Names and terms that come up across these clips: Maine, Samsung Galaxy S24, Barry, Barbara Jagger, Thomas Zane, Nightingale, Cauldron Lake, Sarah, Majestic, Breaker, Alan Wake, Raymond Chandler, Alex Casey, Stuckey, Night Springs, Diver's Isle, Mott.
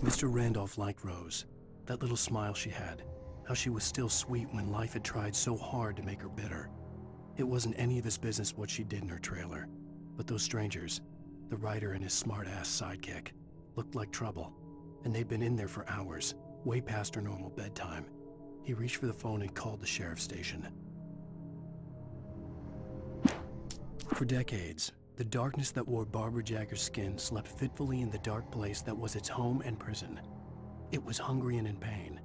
Mr. Randolph liked Rose, that little smile she had, how she was still sweet when life had tried so hard to make her bitter. It wasn't any of his business what she did in her trailer, but those strangers, the writer and his smart-ass sidekick, looked like trouble, and they'd been in there for hours, way past her normal bedtime. He reached for the phone and called the sheriff's station. For decades, the darkness that wore Barbara Jagger's skin slept fitfully in the dark place that was its home and prison. It was hungry and in pain.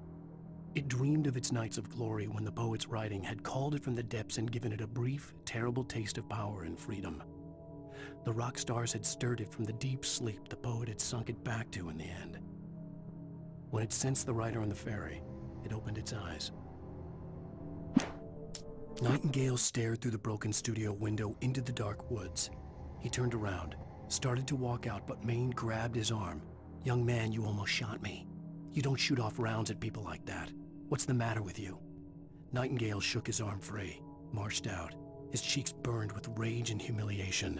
It dreamed of its nights of glory when the poet's writing had called it from the depths and given it a brief, terrible taste of power and freedom. The rock stars had stirred it from the deep sleep the poet had sunk it back to in the end. When it sensed the writer on the ferry, it opened its eyes. Nightingale stared through the broken studio window into the dark woods. He turned around, started to walk out, but Maine grabbed his arm. "Young man, you almost shot me. You don't shoot off rounds at people like that. What's the matter with you?" Nightingale shook his arm free, marched out. His cheeks burned with rage and humiliation.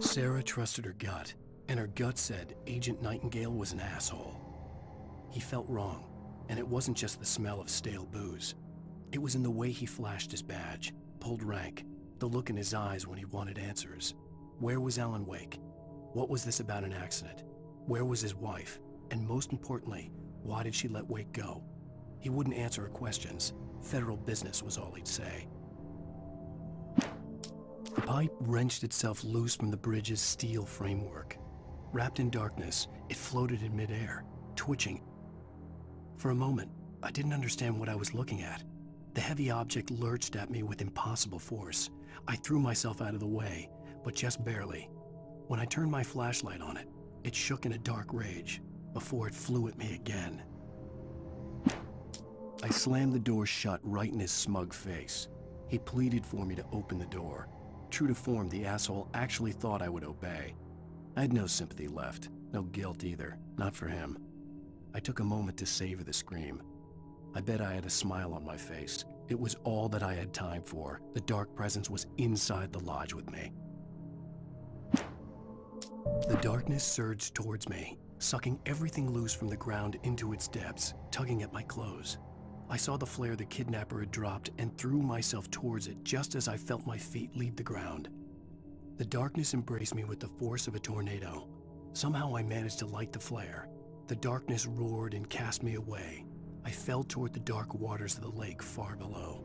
Sarah trusted her gut, and her gut said Agent Nightingale was an asshole. He felt wrong, and it wasn't just the smell of stale booze. It was in the way he flashed his badge, pulled rank, the look in his eyes when he wanted answers. Where was Alan Wake? What was this about an accident? Where was his wife? And most importantly, why did she let Wake go? He wouldn't answer her questions. Federal business was all he'd say. The pipe wrenched itself loose from the bridge's steel framework. Wrapped in darkness, it floated in midair, twitching. For a moment, I didn't understand what I was looking at. The heavy object lurched at me with impossible force. I threw myself out of the way, but just barely. When I turned my flashlight on it, it shook in a dark rage, before it flew at me again. I slammed the door shut right in his smug face. He pleaded for me to open the door. True to form, the asshole actually thought I would obey. I had no sympathy left, no guilt either, not for him. I took a moment to savor the scream. I bet I had a smile on my face. It was all that I had time for. The dark presence was inside the lodge with me. The darkness surged towards me, sucking everything loose from the ground into its depths, tugging at my clothes. I saw the flare the kidnapper had dropped and threw myself towards it just as I felt my feet leave the ground. The darkness embraced me with the force of a tornado. Somehow I managed to light the flare. The darkness roared and cast me away. I fell toward the dark waters of the lake far below.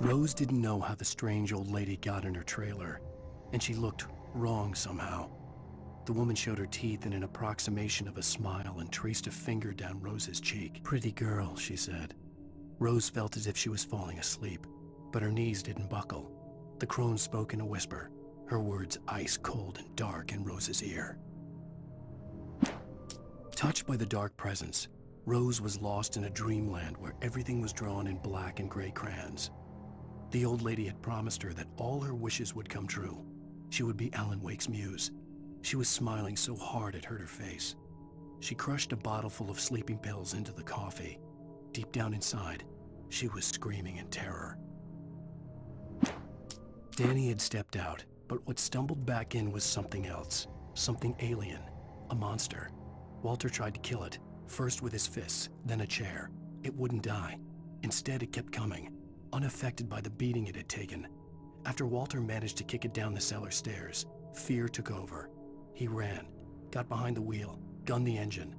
Rose didn't know how the strange old lady got in her trailer, and she looked wrong somehow. The woman showed her teeth in an approximation of a smile and traced a finger down Rose's cheek. "Pretty girl," she said. Rose felt as if she was falling asleep, but her knees didn't buckle. The crone spoke in a whisper, her words ice cold and dark in Rose's ear. Touched by the dark presence, Rose was lost in a dreamland where everything was drawn in black and gray crayons. The old lady had promised her that all her wishes would come true. She would be Alan Wake's muse. She was smiling so hard it hurt her face. She crushed a bottle full of sleeping pills into the coffee. Deep down inside, she was screaming in terror. Danny had stepped out, but what stumbled back in was something else, something alien, a monster. Walter tried to kill it, first with his fists, then a chair. It wouldn't die. Instead, it kept coming, unaffected by the beating it had taken. After Walter managed to kick it down the cellar stairs, fear took over. He ran, got behind the wheel, gunned the engine.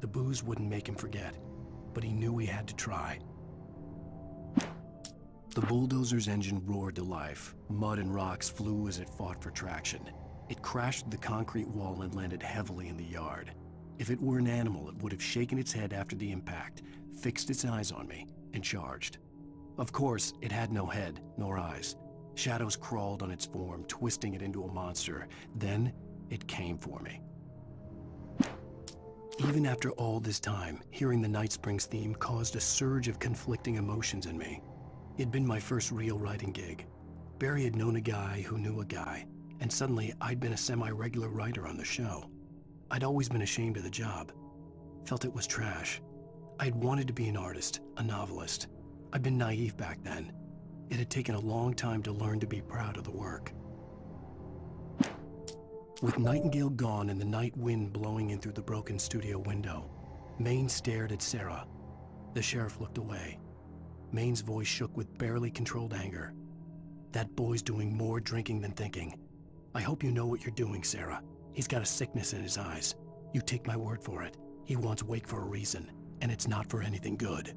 The booze wouldn't make him forget, but he knew he had to try. The bulldozer's engine roared to life. Mud and rocks flew as it fought for traction. It crashed the concrete wall and landed heavily in the yard. If it were an animal, it would have shaken its head after the impact, fixed its eyes on me, and charged. Of course, it had no head, nor eyes. Shadows crawled on its form, twisting it into a monster. Then, it came for me. Even after all this time, hearing the Night Springs theme caused a surge of conflicting emotions in me. It had been my first real writing gig. Barry had known a guy who knew a guy, and suddenly I'd been a semi-regular writer on the show. I'd always been ashamed of the job, felt it was trash. I'd wanted to be an artist, a novelist. I'd been naive back then. It had taken a long time to learn to be proud of the work. With Nightingale gone and the night wind blowing in through the broken studio window, Maine stared at Sarah. The sheriff looked away. Maine's voice shook with barely controlled anger. That boy's doing more drinking than thinking. I hope you know what you're doing, Sarah. He's got a sickness in his eyes. You take my word for it. He wants Wake for a reason, and it's not for anything good.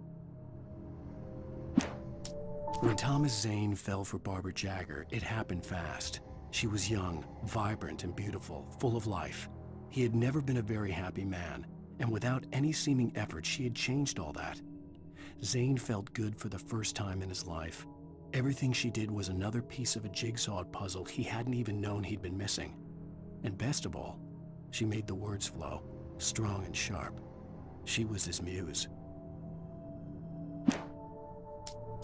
When Thomas Zane fell for Barbara Jagger, it happened fast. She was young, vibrant and beautiful, full of life. He had never been a very happy man, and without any seeming effort, she had changed all that. Zane felt good for the first time in his life. Everything she did was another piece of a jigsaw puzzle he hadn't even known he'd been missing. And best of all, she made the words flow, strong and sharp. She was his muse.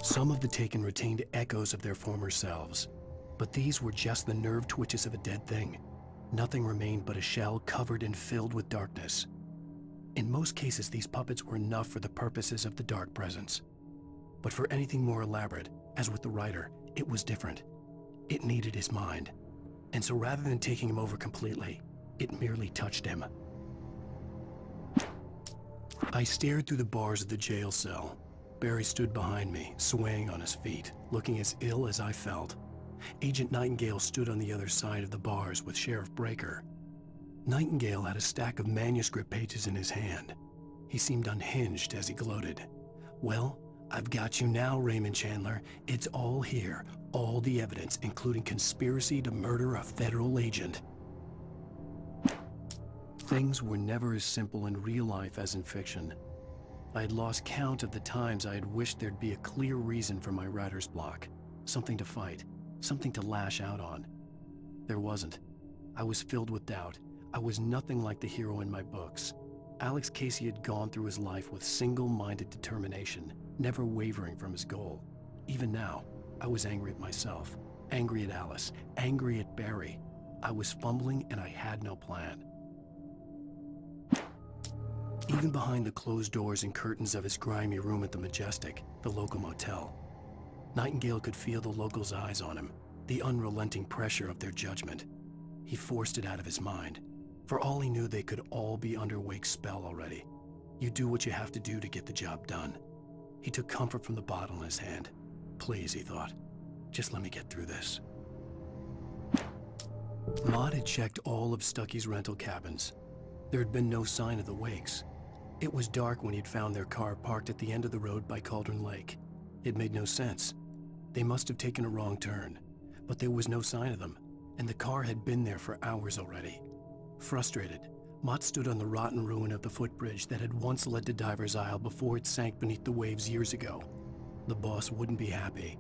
Some of the Taken retained echoes of their former selves, but these were just the nerve twitches of a dead thing. Nothing remained but a shell covered and filled with darkness. In most cases, these puppets were enough for the purposes of the dark presence. But for anything more elaborate, as with the writer, it was different. It needed his mind. And so rather than taking him over completely, it merely touched him. I stared through the bars of the jail cell. Barry stood behind me, swaying on his feet, looking as ill as I felt. Agent Nightingale stood on the other side of the bars with Sheriff Breaker. Nightingale had a stack of manuscript pages in his hand. He seemed unhinged as he gloated. Well, I've got you now, Raymond Chandler. It's all here, all the evidence, including conspiracy to murder a federal agent. Things were never as simple in real life as in fiction. I had lost count of the times I had wished there'd be a clear reason for my writer's block. Something to fight, something to lash out on. There wasn't. I was filled with doubt. I was nothing like the hero in my books. Alex Casey had gone through his life with single-minded determination, never wavering from his goal. Even now, I was angry at myself, angry at Alice, angry at Barry. I was fumbling and I had no plan. Even behind the closed doors and curtains of his grimy room at the Majestic, the local motel, Nightingale could feel the locals' eyes on him, the unrelenting pressure of their judgment. He forced it out of his mind. For all he knew, they could all be under Wake's spell already. You do what you have to do to get the job done. He took comfort from the bottle in his hand. Please, he thought, just let me get through this. Mott had checked all of Stuckey's rental cabins. There had been no sign of the Wakes. It was dark when he'd found their car parked at the end of the road by Cauldron Lake. It made no sense. They must have taken a wrong turn, but there was no sign of them, and the car had been there for hours already. Frustrated, Mott stood on the rotten ruin of the footbridge that had once led to Diver's Isle before it sank beneath the waves years ago. The boss wouldn't be happy,